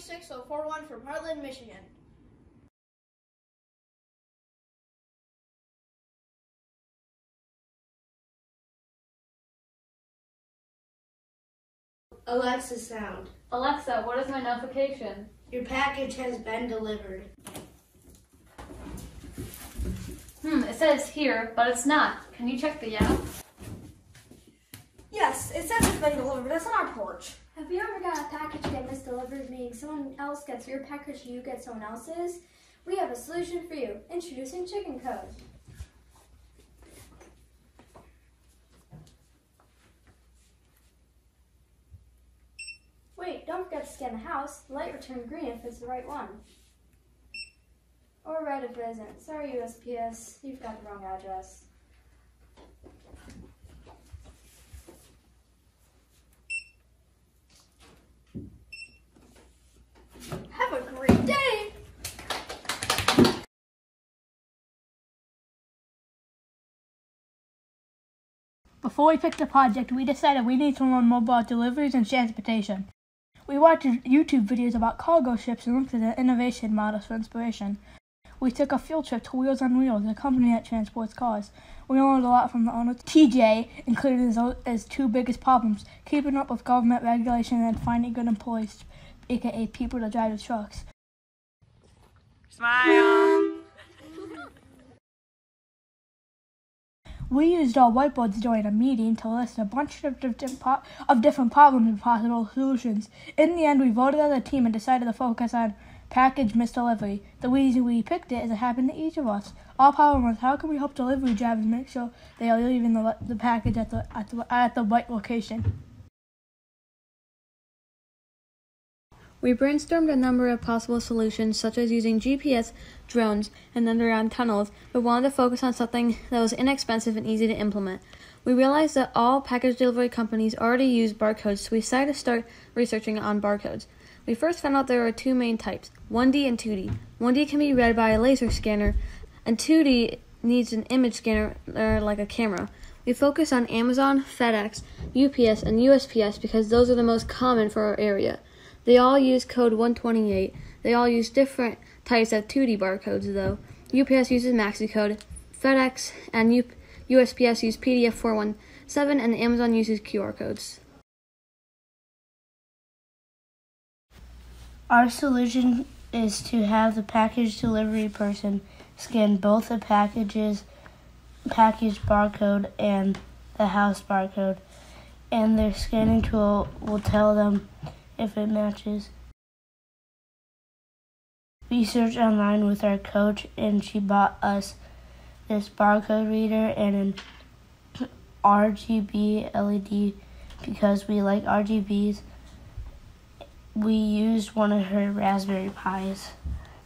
46041 from Hartland, Michigan. Alexa sound. Alexa, what is my notification? Your package has been delivered. It says here, but it's not. Can you check the app? Yes, it says it's been delivered. That's on our porch. Have you ever got a package that misdelivered, meaning someone else gets your package and you get someone else's? We have a solution for you. Introducing Chicken Code. Wait, don't forget to scan the house. The light will turn green if it's the right one. Or red if it isn't. Sorry, USPS, you've got the wrong address. Have a great day! Before we picked the project, we decided we need to learn more about deliveries and transportation. We watched YouTube videos about cargo ships and looked at their innovation models for inspiration. We took a field trip to Wheels on Wheels, a company that transports cars. We learned a lot from the owner, TJ, including his two biggest problems, keeping up with government regulation and finding good employees, aka people to drive the trucks. Smile! We used our whiteboards during a meeting to list a bunch of different problems and possible solutions. In the end, we voted as a team and decided to focus on package misdelivery. The reason we picked it is it happened to each of us. Our problem was, how can we help delivery drivers make sure they are leaving the package at the right location? We brainstormed a number of possible solutions, such as using GPS, drones, and underground tunnels, but wanted to focus on something that was inexpensive and easy to implement. We realized that all package delivery companies already use barcodes, so we decided to start researching on barcodes. We first found out there are two main types, 1D and 2D. 1D can be read by a laser scanner, and 2D needs an image scanner like a camera. We focused on Amazon, FedEx, UPS, and USPS because those are the most common for our area. They all use code 128. They all use different types of 2D barcodes, though. UPS uses MaxiCode, FedEx and USPS use PDF417, and Amazon uses QR codes. Our solution is to have the package delivery person scan both the package barcode and the house barcode, and their scanning tool will tell them if it matches. We searched online with our coach, and she bought us this barcode reader and an RGB LED because we like RGBs. We used one of her Raspberry Pis,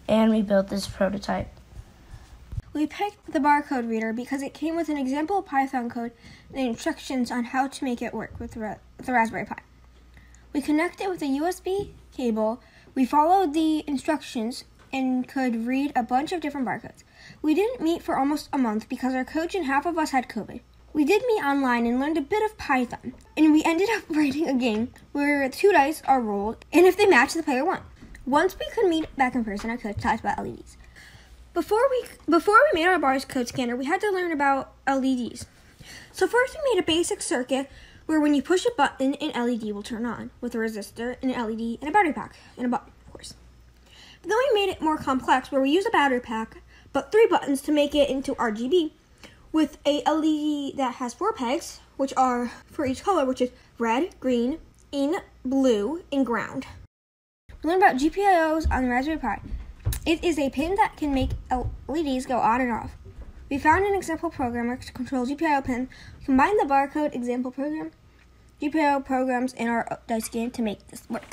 and we built this prototype. We picked the barcode reader because it came with an example Python code and instructions on how to make it work with the Raspberry Pi. We connected with a USB cable, we followed the instructions, and could read a bunch of different barcodes. We didn't meet for almost a month because our coach and half of us had COVID. We did meet online and learned a bit of Python, and we ended up writing a game where two dice are rolled, and if they match, the player won. Once we could meet back in person, our coach talked about LEDs. Before we made our bar's code scanner, we had to learn about LEDs. So first we made a basic circuit where when you push a button, an LED will turn on, with a resistor, an LED, and a battery pack, and a button, of course. But then we made it more complex, where we use a battery pack, but three buttons to make it into RGB, with a LED that has four pegs, which are for each color, which is red, green, in, blue, and ground. We learned about GPIOs on the Raspberry Pi. It is a pin that can make LEDs go on and off. We found an example programmer to control GPIO pin, combined the barcode example program, GPIO programs, and our dice game to make this work.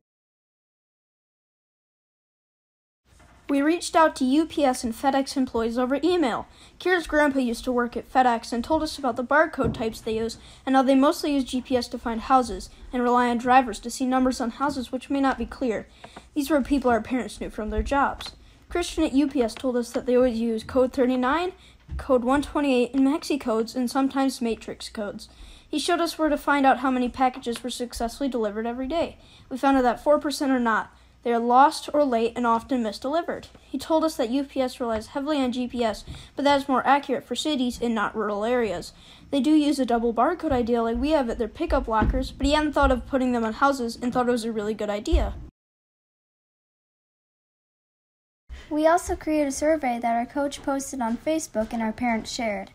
We reached out to UPS and FedEx employees over email. Kira's grandpa used to work at FedEx and told us about the barcode types they use and how they mostly use GPS to find houses and rely on drivers to see numbers on houses which may not be clear. These were people our parents knew from their jobs. Christian at UPS told us that they always use code 39, code 128, and maxi codes, and sometimes matrix codes. He showed us where to find out how many packages were successfully delivered every day. We found out that 4% are not. They are lost or late and often misdelivered. He told us that UPS relies heavily on GPS, but that is more accurate for cities and not rural areas. They do use a double barcode idea like we have at their pickup lockers, but he hadn't thought of putting them on houses and thought it was a really good idea. We also created a survey that our coach posted on Facebook and our parents shared.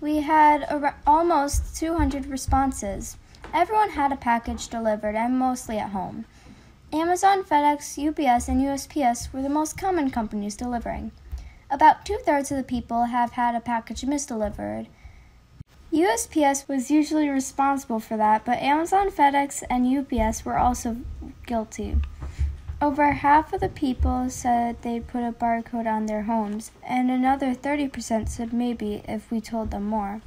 We had almost 200 responses. Everyone had a package delivered and mostly at home. Amazon, FedEx, UPS, and USPS were the most common companies delivering. About 2/3 of the people have had a package misdelivered. USPS was usually responsible for that, but Amazon, FedEx, and UPS were also guilty. Over half of the people said they put a barcode on their homes, and another 30% said maybe if we told them more.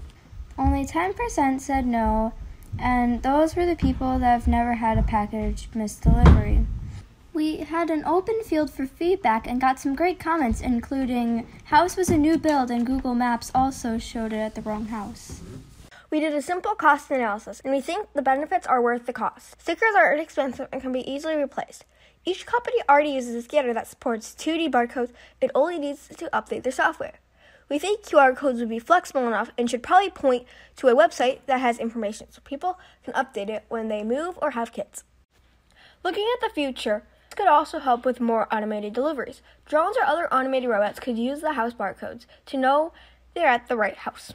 Only 10% said no, and those were the people that have never had a package misdelivery. We had an open field for feedback and got some great comments, including house was a new build and Google Maps also showed it at the wrong house. We did a simple cost analysis, and we think the benefits are worth the cost. Stickers are inexpensive and can be easily replaced. Each company already uses a scanner that supports 2D barcodes and only needs to update their software. We think QR codes would be flexible enough and should probably point to a website that has information so people can update it when they move or have kids. Looking at the future, this could also help with more automated deliveries. Drones or other automated robots could use the house barcodes to know they're at the right house.